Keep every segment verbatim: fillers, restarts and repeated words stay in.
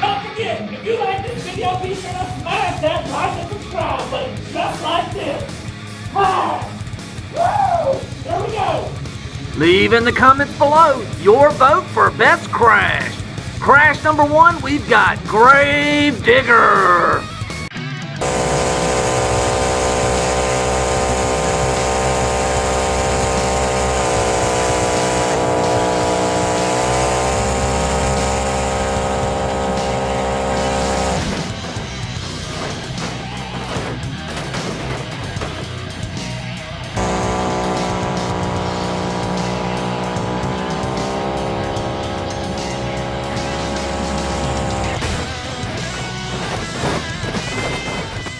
Don't forget, if you like this video, be sure to smash that like and subscribe button just like this. Hi! Woo! There we go! Leave in the comments below your vote for best crash. Crash number one, we've got Grave Digger.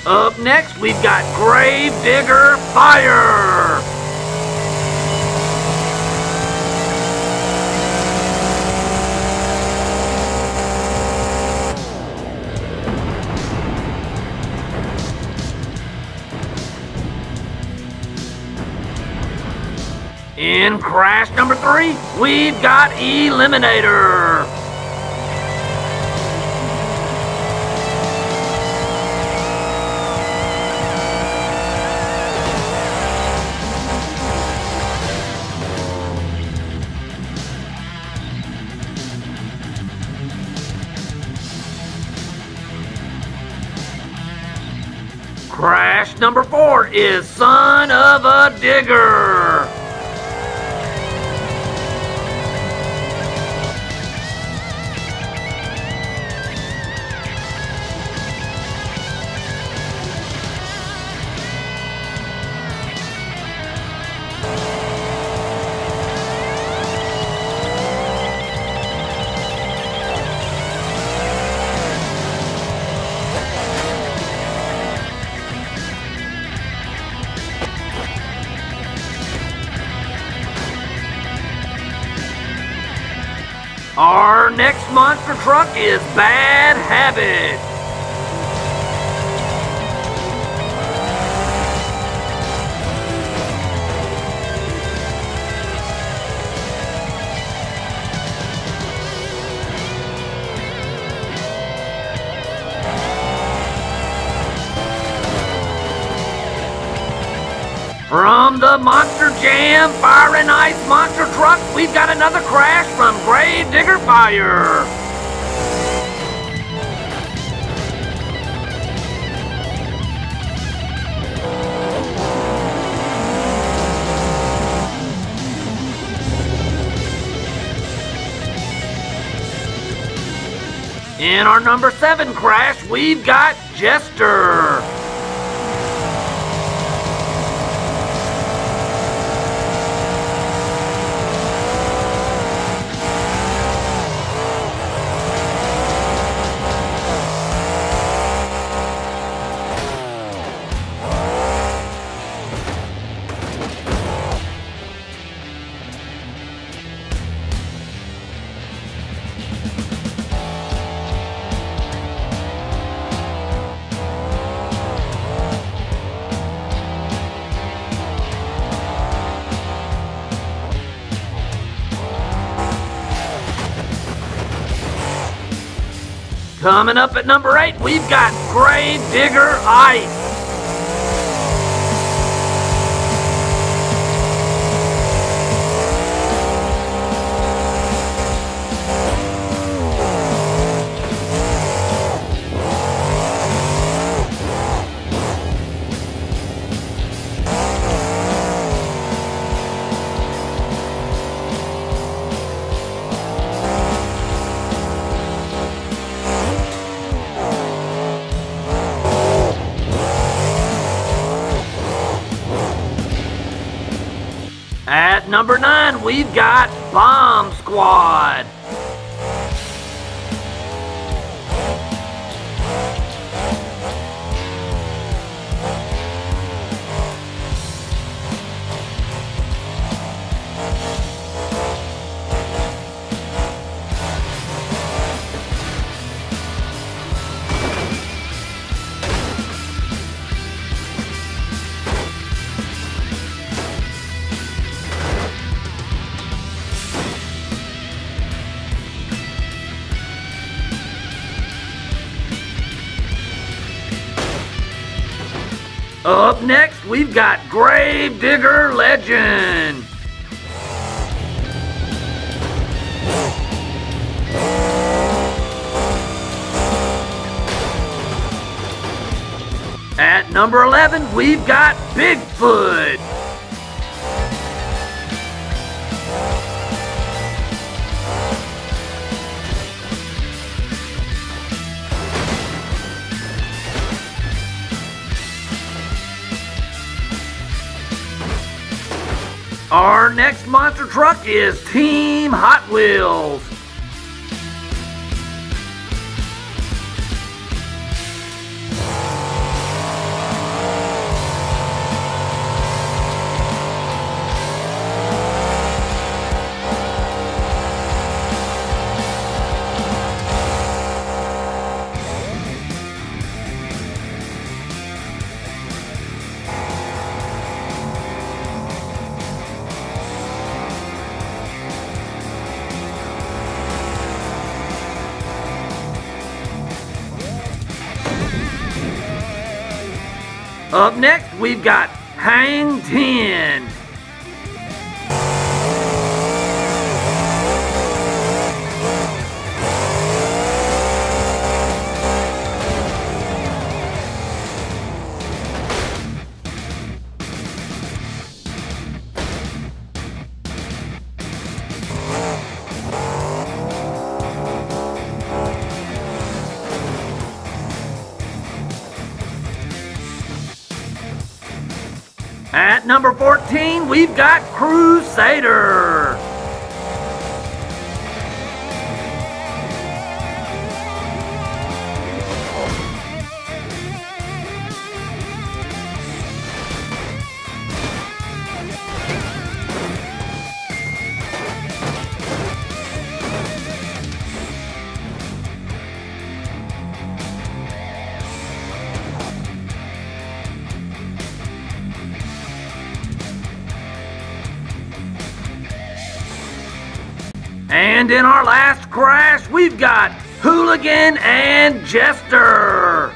Up next, we've got Grave Digger Fire! In crash number three, we've got Eliminator! Crash number four is Son of a Digger. Our next monster truck is Bad Habit. From the Monster Jam Fire and Ice monster truck, we've got another crash from Grave Digger Fire. In our number seven crash, we've got Jester. Coming up at number eight, we've got Grave Digger Ice. At number nine, we've got Bomb Squad. Up next, we've got Grave Digger Legend. At number eleven, we've got Bigfoot. Our next monster truck is Team Hot Wheels. Up next, we've got Hang Ten. At number fourteen, we've got Crusader. And in our last crash, we've got Hooligan and Jester.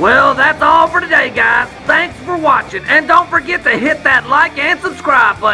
Well, that's all for today, guys. Thanks for watching, and don't forget to hit that like and subscribe button.